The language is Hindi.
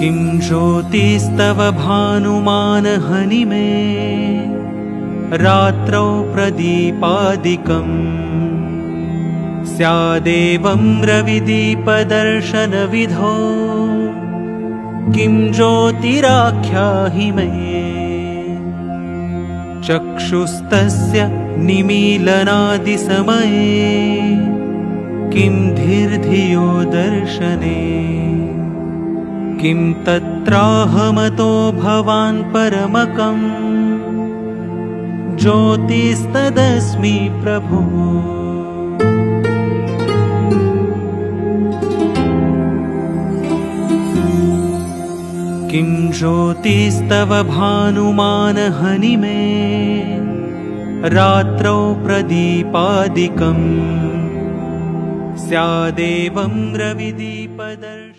किं ज्योतिस्तव भानुमानहनिमे रात्रौ प्रदीपादिकं स्यादेवं रविदीपदर्शनविधो किं ज्योतिराख्याहि मये चक्षुस्तस्य निमीलनादिसमये किं धीर्धियो दर्शने किं तत्राहमतो भवान् परमकं ज्योतिस्तदस्मि प्रभो। किं ज्योतिस्तव भानुमानहनिमे रात्रौ प्रदीपादिकं स्यादेवं रविदीपदर्शनम्।